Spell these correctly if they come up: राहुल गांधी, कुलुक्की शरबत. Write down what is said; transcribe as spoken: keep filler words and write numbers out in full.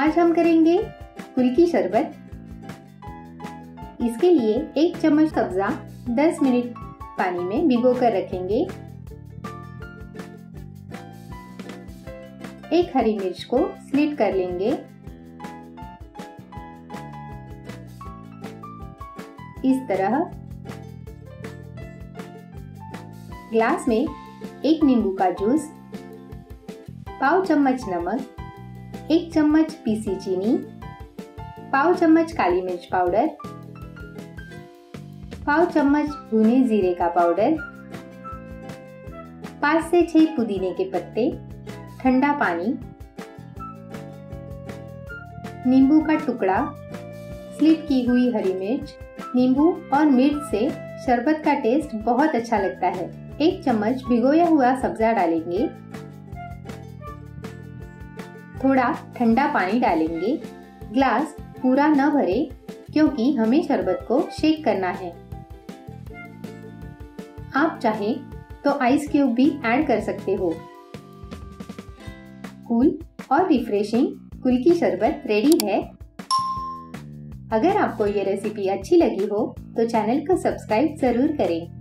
आज हम करेंगे कुलुक्की शरबत। इसके लिए एक चम्मच सब्जा दस मिनट पानी में भिगो कर रखेंगे। एक हरी मिर्च को स्लिट कर लेंगे। इस तरह ग्लास में एक नींबू का जूस, पाव चम्मच नमक, एक चम्मच पीसी चीनी, पाव चम्मच काली मिर्च पाउडर, पाव चम्मच भुने जीरे का पाउडर, पाँच से छह पुदीने के पत्ते, ठंडा पानी, नींबू का टुकड़ा, स्लिट की हुई हरी मिर्च। नींबू और मिर्च से शरबत का टेस्ट बहुत अच्छा लगता है। एक चम्मच भिगोया हुआ सब्जा डालेंगे, थोड़ा ठंडा पानी डालेंगे। ग्लास पूरा न भरे क्योंकि हमें शरबत को शेक करना है। आप चाहे तो आइस क्यूब भी ऐड कर सकते हो। कूल और रिफ्रेशिंग कुलुक्की शरबत रेडी है। अगर आपको ये रेसिपी अच्छी लगी हो तो चैनल को सब्सक्राइब जरूर करें।